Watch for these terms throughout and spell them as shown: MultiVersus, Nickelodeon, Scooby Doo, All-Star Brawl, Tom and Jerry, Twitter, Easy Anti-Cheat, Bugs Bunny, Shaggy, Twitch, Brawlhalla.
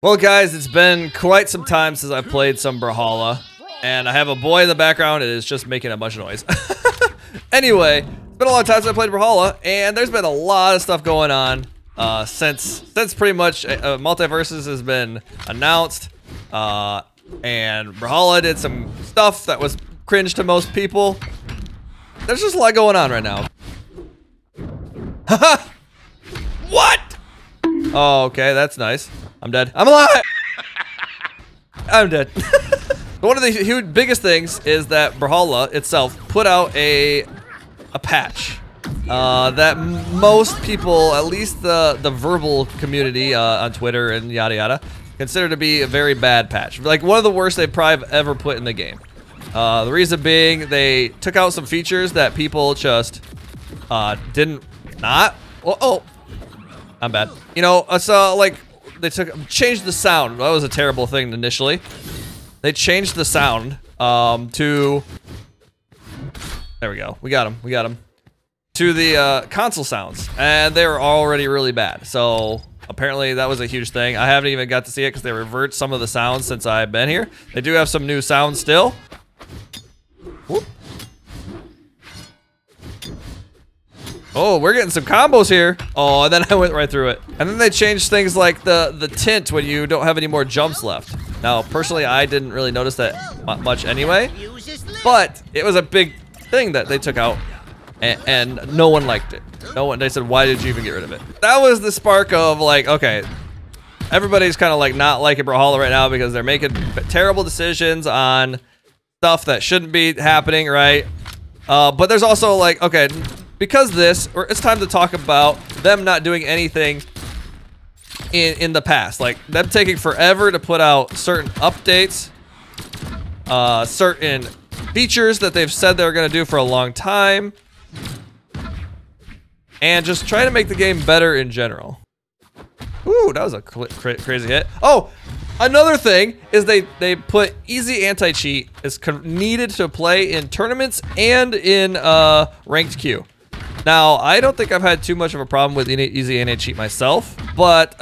Well guys, it's been quite some time since I played some Brawlhalla, and I have a boy in the background and it's just making a bunch of noise. Anyway, it's been a long time since I played Brawlhalla, and there's been a lot of stuff going on since pretty much MultiVersus has been announced, and Brawlhalla did some stuff that was cringe to most people. There's just a lot going on right now. Haha! What? Oh, okay, that's nice. I'm dead. I'm alive! I'm dead. One of the huge, biggest things is that Brawlhalla itself put out a patch that most people, at least the verbal community on Twitter and yada yada, consider to be a very bad patch. Like one of the worst they've probably ever put in the game. The reason being they took out some features that people just oh, I'm bad. You know, so like, they changed the sound. That was a terrible thing initially. They changed the sound to, there we go. We got him. To the console sounds, and they were already really bad. So apparently that was a huge thing. I haven't even got to see it because they revert some of the sounds since I've been here. They do have some new sounds still. Whoop. Oh, we're getting some combos here. Oh, and then I went right through it. And then they changed things like the tint when you don't have any more jumps left. Now, personally, I didn't really notice that much anyway, but it was a big thing that they took out, and no one liked it. No one, they said, why did you even get rid of it? That was the spark of like, okay, everybody's kind of like not liking Brawlhalla right now because they're making terrible decisions on stuff that shouldn't be happening, right? But there's also like, okay, because it's time to talk about them not doing anything in the past, like them taking forever to put out certain updates, certain features that they've said they're gonna do for a long time, and just trying to make the game better in general. Ooh, that was a crazy hit. Oh, another thing is they put Easy Anti-Cheat is needed to play in tournaments and in ranked queue. Now, I don't think I've had too much of a problem with Easy Anti-Cheat myself, but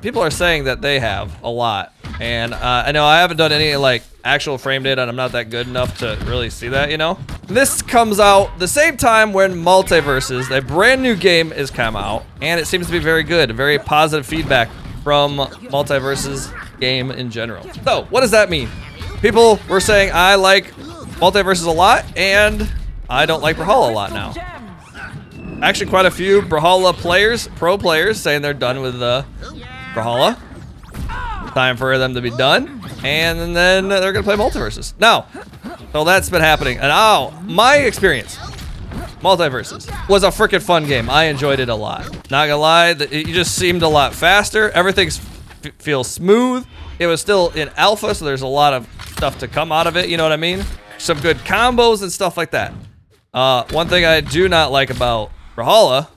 people are saying that they have a lot. And I know I haven't done any like actual frame data, and I'm not that good enough to really see that, you know? This comes out the same time when MultiVersus, a brand new game, is come out, and it seems to be very good, very positive feedback from MultiVersus game in general. So, what does that mean? People were saying I like MultiVersus a lot, and I don't like Brawlhalla a lot now. Actually, quite a few Brawlhalla players, pro players, saying they're done with Brawlhalla. Time for them to be done, and then they're gonna play MultiVersus. Now, so that's been happening, and my experience, MultiVersus was a freaking fun game. I enjoyed it a lot. Not gonna lie, it just seemed a lot faster. Everything feels smooth. It was still in alpha, so there's a lot of stuff to come out of it, you know what I mean? Some good combos and stuff like that. One thing I do not like about Brawlhalla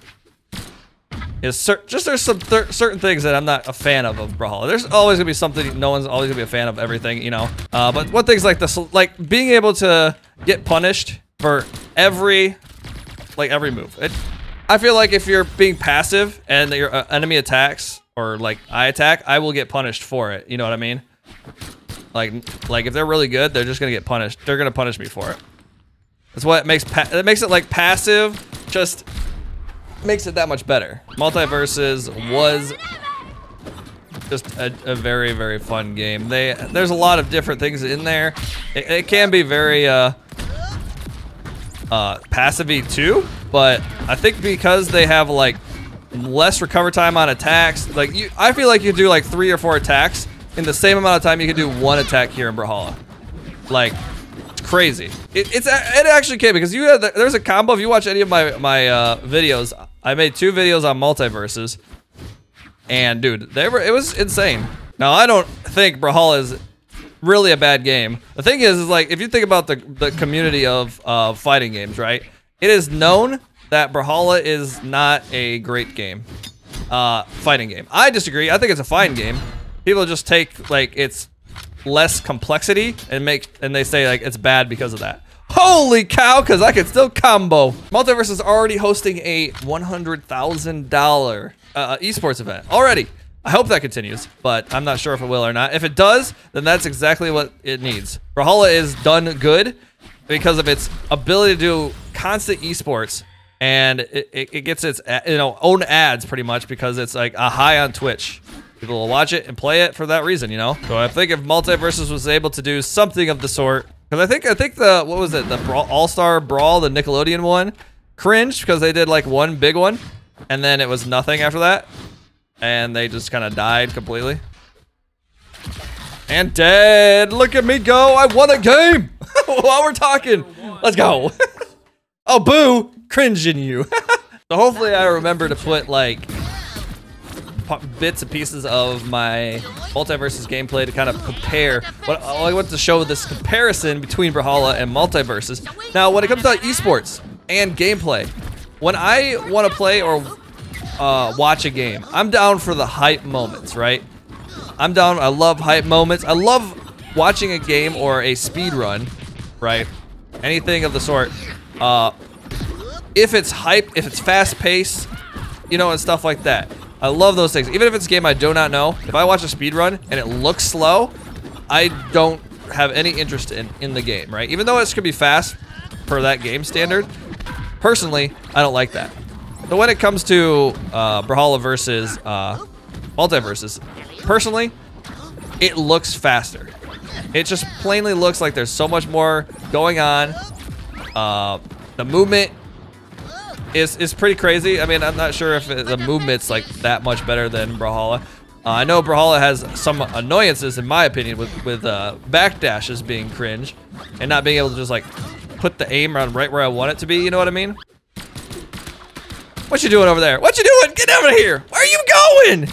is there's some certain things that I'm not a fan of Brawlhalla. There's always gonna be something, no one's always gonna be a fan of everything, you know? But one thing's like this, like being able to get punished for every move. I feel like if you're being passive and your enemy attacks, or like I attack, I will get punished for it, you know what I mean? Like if they're really good, they're just gonna get punished. They're gonna punish me for it. That's what it makes it like passive, just makes it that much better. MultiVersus was just a very, very fun game. There's a lot of different things in there. It can be very passive-y too, but I think because they have like less recover time on attacks, like I feel like you do like 3 or 4 attacks in the same amount of time you can do one attack here in Brawlhalla. Like, crazy. It actually can, because you have there's a combo. If you watch any of my videos, I made 2 videos on MultiVersus, and dude, it was insane. Now I don't think Brawlhalla is really a bad game. The thing is like if you think about the community of fighting games, right? It is known that Brawlhalla is not a great game, fighting game. I disagree. I think it's a fine game. People just take like it's less complexity and they say like it's bad because of that. Holy cow, because I can still combo. MultiVersus is already hosting a $100,000 esports event already. I hope that continues, but I'm not sure if it will or not. If it does, then that's exactly what it needs. Brawlhalla is done good because of its ability to do constant esports, and it gets its own ads pretty much because it's like a high on Twitch. People will watch it and play it for that reason, you know. So I think if MultiVersus was able to do something of the sort, because I think the what was it, the All-Star Brawl, the Nickelodeon one, cringed because they did like one big one, and then it was nothing after that, and they just kind of died completely. And dead. Look at me go! I won a game while we're talking. Let's go. Oh boo! Cringing you. So hopefully I remember to put like bits and pieces of my MultiVersus gameplay to kind of compare. But I want to show this comparison between Brawlhalla and MultiVersus. Now, when it comes to esports and gameplay, when I want to play or watch a game, I'm down for the hype moments, right? I'm down. I love hype moments. I love watching a game or a speed run, right? Anything of the sort. If it's hype, if it's fast paced, you know, and stuff like that. I love those things. Even if it's a game I do not know, if I watch a speed run and it looks slow, I don't have any interest in the game, right? Even though it could be fast for that game standard, personally, I don't like that. So when it comes to Brawlhalla versus MultiVersus, personally, it looks faster. It just plainly looks like there's so much more going on. The movement is pretty crazy. I mean, I'm not sure if the movement's like that much better than Brawlhalla. I know Brawlhalla has some annoyances, in my opinion, with backdashes being cringe and not being able to just like put the aim around right where I want it to be. You know what I mean? What you doing over there? What you doing? Get out of here! Where are you going?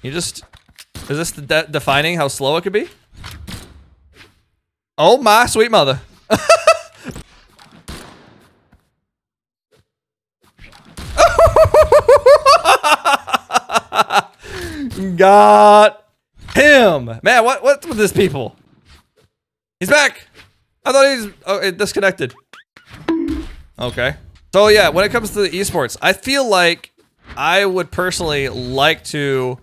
You just... Is this defining how slow it could be? Oh my sweet mother. Got him. Man, what's with this people? He's back. I thought he was... Oh, it disconnected. Okay. So yeah, when it comes to the esports, I feel like I would personally like to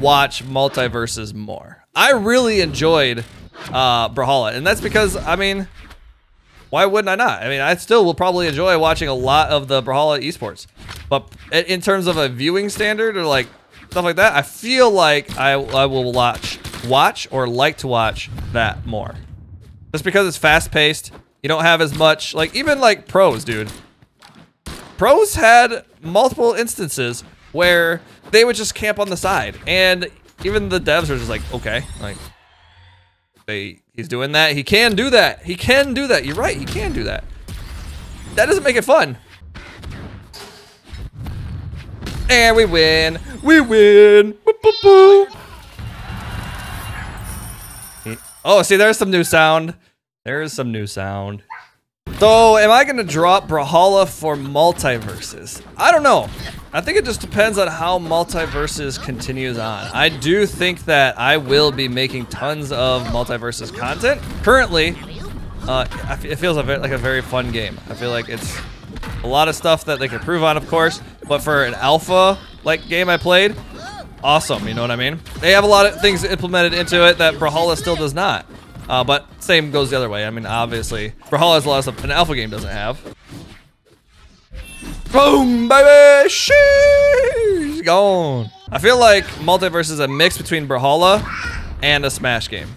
watch MultiVersus more. I really enjoyed Brawlhalla, and that's because, I mean, why wouldn't I not? I mean, I still will probably enjoy watching a lot of the Brawlhalla esports, but in terms of a viewing standard or like stuff like that, I feel like I will watch or like to watch that more, just because it's fast paced. You don't have as much, like even like pros, dude. Pros had multiple instances where they would just camp on the side, and even the devs are just like, okay, like he's doing that. He can do that. He can do that. You're right. He can do that. That doesn't make it fun. And we win. We win. Boop, boop, boop. Oh, see, there's some new sound. There's some new sound. So, am I going to drop Brawlhalla for MultiVersus? I don't know. I think it just depends on how MultiVersus continues on. I do think that I will be making tons of MultiVersus content. Currently, it feels like a very fun game. I feel like it's a lot of stuff that they can improve on, of course, but for an alpha-like game I played, awesome, you know what I mean? They have a lot of things implemented into it that Brawlhalla still does not, but same goes the other way. I mean, obviously, Brawlhalla has a lot of stuff an alpha game doesn't have. Boom, baby! She's gone. I feel like MultiVersus is a mix between Brawlhalla and a Smash game,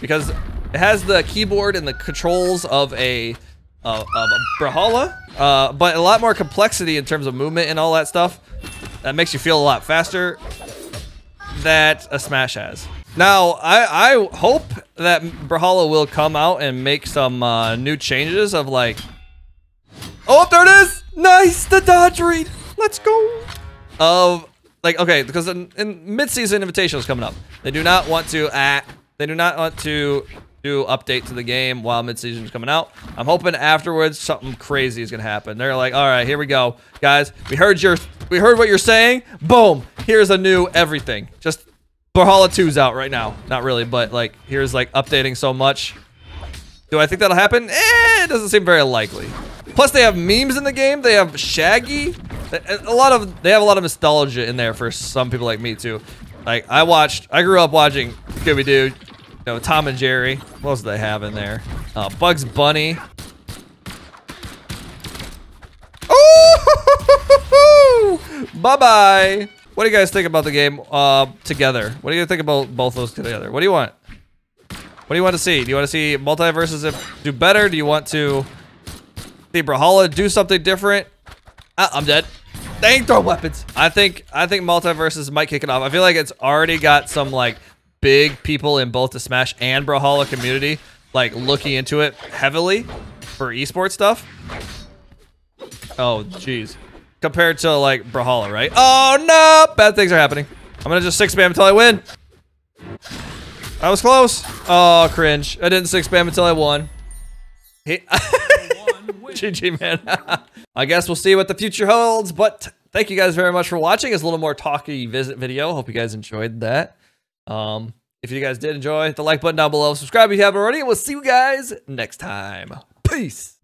because it has the keyboard and the controls of a Brawlhalla, but a lot more complexity in terms of movement and all that stuff. That makes you feel a lot faster. That a Smash has. Now, I hope that Brawlhalla will come out and make some new changes of like. Oh, there it is! Nice, the dodge read. Let's go. Of like, okay, because in mid-season invitational is coming up. They do not want to do update to the game while mid-season is coming out. I'm hoping afterwards something crazy is gonna happen. They're like, all right, here we go, guys. We heard what you're saying. Boom. Here's a new everything. Just Brawlhalla 2's out right now. Not really, but like here's like updating so much. Do I think that'll happen? Eh, it doesn't seem very likely. Plus they have memes in the game. They have Shaggy. They have a lot of nostalgia in there for some people like me too. Like I grew up watching Scooby Doo, you know, Tom and Jerry. What else do they have in there? Bugs Bunny. Bye bye. What do you guys think about the game together? What do you think about both those together? What do you want? What do you want to see? Do you want to see MultiVersus do better? Do you want to see Brawlhalla do something different? I'm dead. They ain't throw weapons. I think MultiVersus might kick it off. I feel like it's already got some like big people in both the Smash and Brawlhalla community like looking into it heavily for esports stuff. Oh jeez. Compared to like Brawlhalla, right? Oh no, bad things are happening. I'm gonna just six spam until I win. I was close. Oh cringe. I didn't six spam until I won. GG man. I guess we'll see what the future holds, but thank you guys very much for watching. It's a little more talky visit video. Hope you guys enjoyed that. If you guys did enjoy, hit the like button down below, subscribe if you haven't already, and we'll see you guys next time. Peace.